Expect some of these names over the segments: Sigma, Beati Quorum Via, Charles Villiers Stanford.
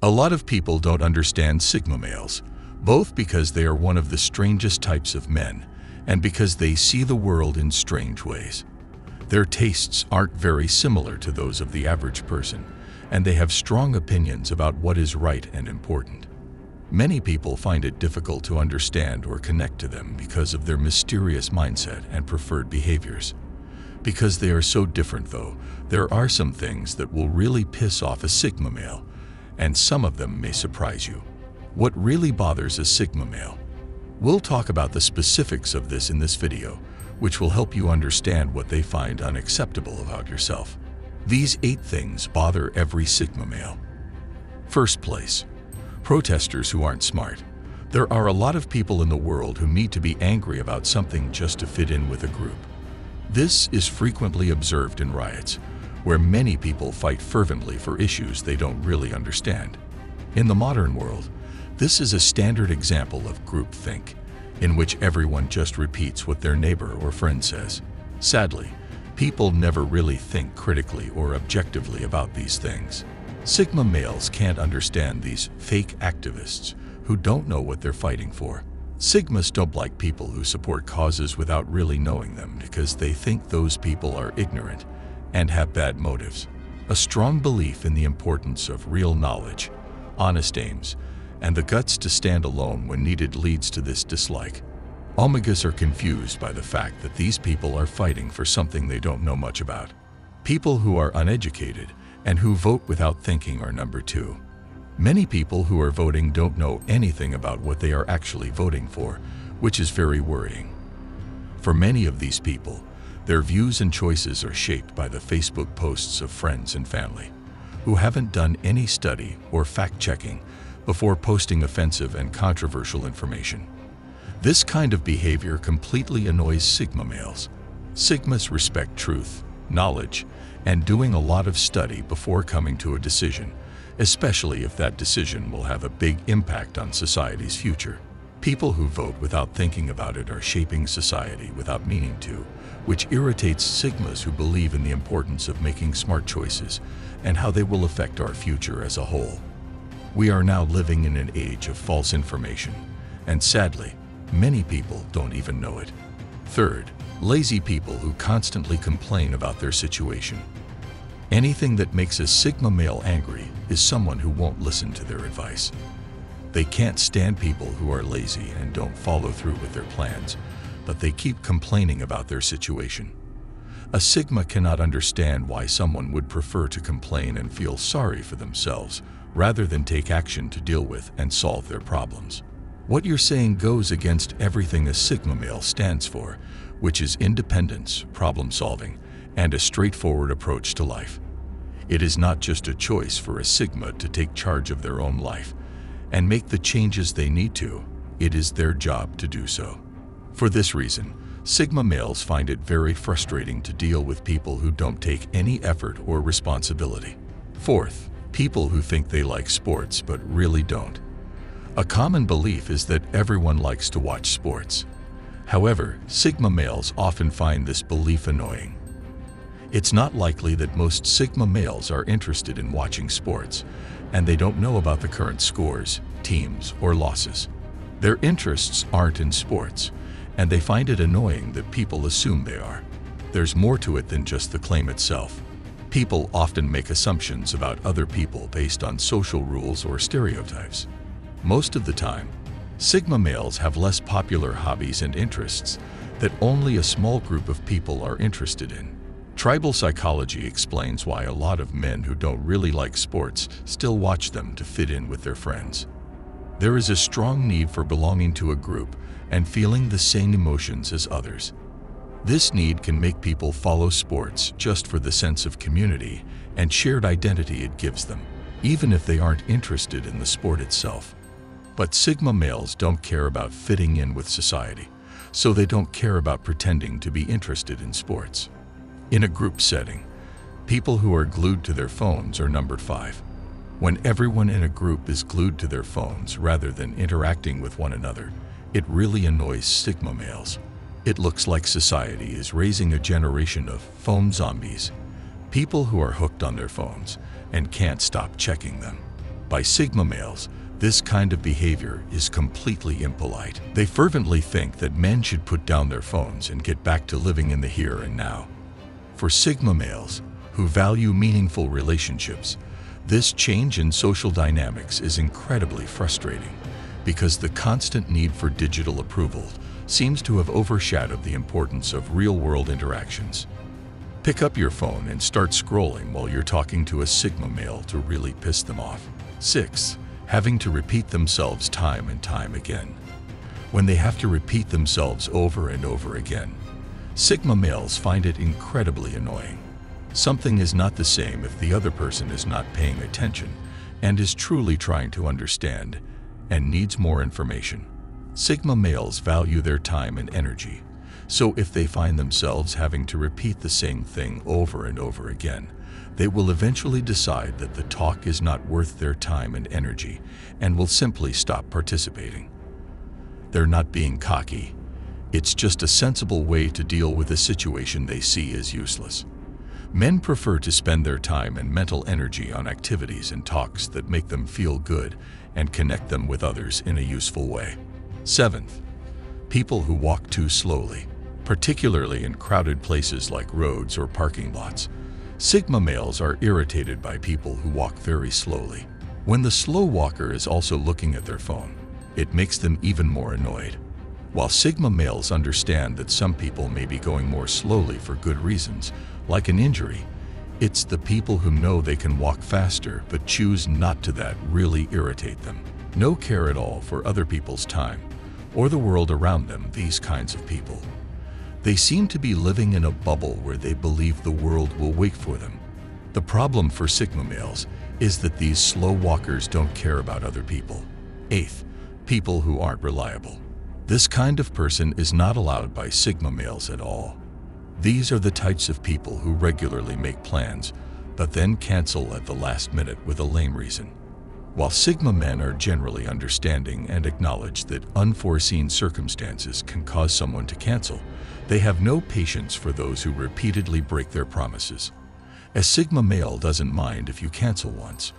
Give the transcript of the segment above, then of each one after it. A lot of people don't understand Sigma males, both because they are one of the strangest types of men and because they see the world in strange ways. Their tastes aren't very similar to those of the average person, and they have strong opinions about what is right and important. Many people find it difficult to understand or connect to them because of their mysterious mindset and preferred behaviors. Because they are so different, though, there are some things that will really piss off a Sigma male, and some of them may surprise you. What really bothers a Sigma male? We'll talk about the specifics of this in this video, which will help you understand what they find unacceptable about yourself. These 8 things bother every Sigma male. First place, protesters who aren't smart. There are a lot of people in the world who need to be angry about something just to fit in with a group. This is frequently observed in riots, where many people fight fervently for issues they don't really understand. In the modern world, this is a standard example of groupthink, in which everyone just repeats what their neighbor or friend says. Sadly, people never really think critically or objectively about these things. Sigma males can't understand these fake activists who don't know what they're fighting for. Sigmas don't like people who support causes without really knowing them because they think those people are ignorant and have bad motives. A strong belief in the importance of real knowledge, honest aims, and the guts to stand alone when needed leads to this dislike. Omegas are confused by the fact that these people are fighting for something they don't know much about. People who are uneducated and who vote without thinking are number 2. Many people who are voting don't know anything about what they are actually voting for, which is very worrying. For many of these people, their views and choices are shaped by the Facebook posts of friends and family, who haven't done any study or fact-checking before posting offensive and controversial information. This kind of behavior completely annoys Sigma males. Sigmas respect truth, knowledge, and doing a lot of study before coming to a decision, especially if that decision will have a big impact on society's future. People who vote without thinking about it are shaping society without meaning to, which irritates Sigmas who believe in the importance of making smart choices and how they will affect our future as a whole. We are now living in an age of false information, and sadly, many people don't even know it. Third, lazy people who constantly complain about their situation. Anything that makes a Sigma male angry is someone who won't listen to their advice. They can't stand people who are lazy and don't follow through with their plans, but they keep complaining about their situation. A Sigma cannot understand why someone would prefer to complain and feel sorry for themselves rather than take action to deal with and solve their problems. What you're saying goes against everything a Sigma male stands for, which is independence, problem-solving, and a straightforward approach to life. It is not just a choice for a Sigma to take charge of their own life and make the changes they need to. It is their job to do so. For this reason, Sigma males find it very frustrating to deal with people who don't take any effort or responsibility. Fourth, people who think they like sports but really don't. A common belief is that everyone likes to watch sports. However, Sigma males often find this belief annoying. It's not likely that most Sigma males are interested in watching sports, and they don't know about the current scores, teams, or losses. Their interests aren't in sports, and they find it annoying that people assume they are. There's more to it than just the claim itself. People often make assumptions about other people based on social rules or stereotypes. Most of the time, Sigma males have less popular hobbies and interests that only a small group of people are interested in. Tribal psychology explains why a lot of men who don't really like sports still watch them to fit in with their friends. There is a strong need for belonging to a group and feeling the same emotions as others. This need can make people follow sports just for the sense of community and shared identity it gives them, even if they aren't interested in the sport itself. But Sigma males don't care about fitting in with society, so they don't care about pretending to be interested in sports. In a group setting, people who are glued to their phones are numbered 5. When everyone in a group is glued to their phones rather than interacting with one another, it really annoys Sigma males. It looks like society is raising a generation of phone zombies, people who are hooked on their phones and can't stop checking them. By Sigma males, this kind of behavior is completely impolite. They fervently think that men should put down their phones and get back to living in the here and now. For Sigma males, who value meaningful relationships, this change in social dynamics is incredibly frustrating because the constant need for digital approval seems to have overshadowed the importance of real-world interactions. Pick up your phone and start scrolling while you're talking to a Sigma male to really piss them off. 6. Having to repeat themselves time and time again. When they have to repeat themselves over and over again, Sigma males find it incredibly annoying. Something is not the same if the other person is not paying attention and is truly trying to understand and needs more information. Sigma males value their time and energy, so if they find themselves having to repeat the same thing over and over again, they will eventually decide that the talk is not worth their time and energy and will simply stop participating. They're not being cocky. It's just a sensible way to deal with a situation they see as useless. Men prefer to spend their time and mental energy on activities and talks that make them feel good and connect them with others in a useful way. 7th, people who walk too slowly, particularly in crowded places like roads or parking lots. Sigma males are irritated by people who walk very slowly. When the slow walker is also looking at their phone, it makes them even more annoyed. While Sigma males understand that some people may be going more slowly for good reasons, like an injury, it's the people who know they can walk faster but choose not to that really irritate them. No care at all for other people's time or the world around them, these kinds of people. They seem to be living in a bubble where they believe the world will wait for them. The problem for Sigma males is that these slow walkers don't care about other people. 8th, people who aren't reliable. This kind of person is not allowed by Sigma males at all. These are the types of people who regularly make plans, but then cancel at the last minute with a lame reason. While Sigma men are generally understanding and acknowledge that unforeseen circumstances can cause someone to cancel, they have no patience for those who repeatedly break their promises. A Sigma male doesn't mind if you cancel once,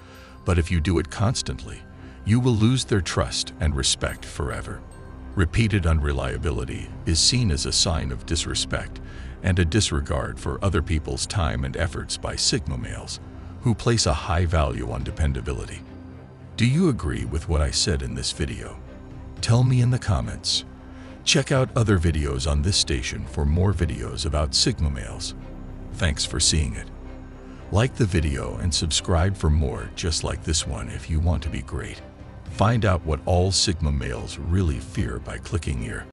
but if you do it constantly, you will lose their trust and respect forever. Repeated unreliability is seen as a sign of disrespect and a disregard for other people's time and efforts by Sigma males, who place a high value on dependability. Do you agree with what I said in this video? Tell me in the comments. Check out other videos on this station for more videos about Sigma males. Thanks for seeing it. Like the video and subscribe for more just like this one if you want to be great. Find out what all Sigma males really fear by clicking here.